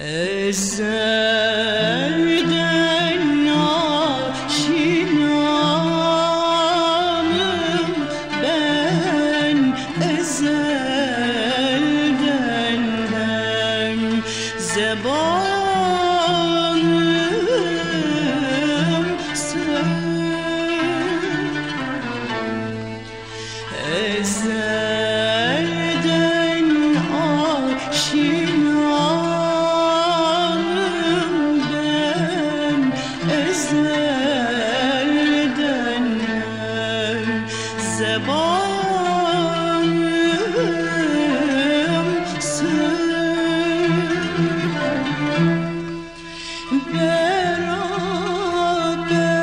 Ezelden aşinamım ben, ezelden ben zebanım sen. Ezelden aşinamım ben, ezelden ben zebanım sen. Beraber ahde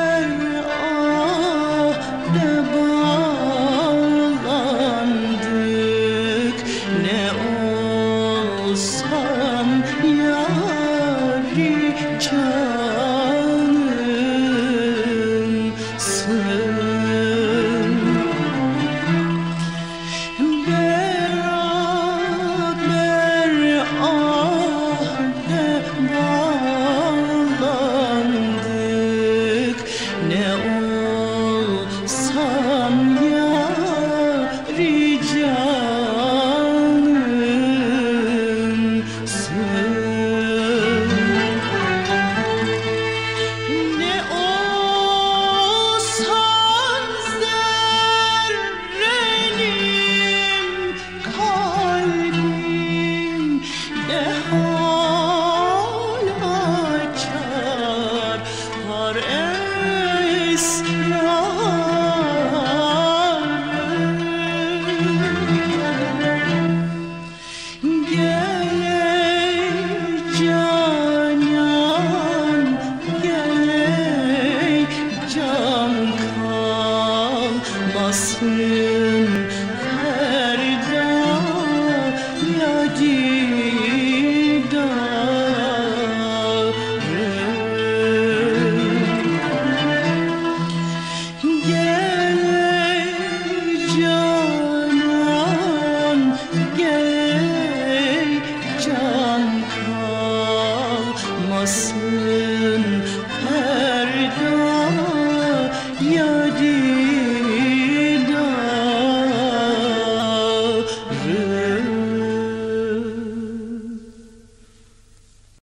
basın ferda ya didarım. Gel canım gel can, kalmasın ferda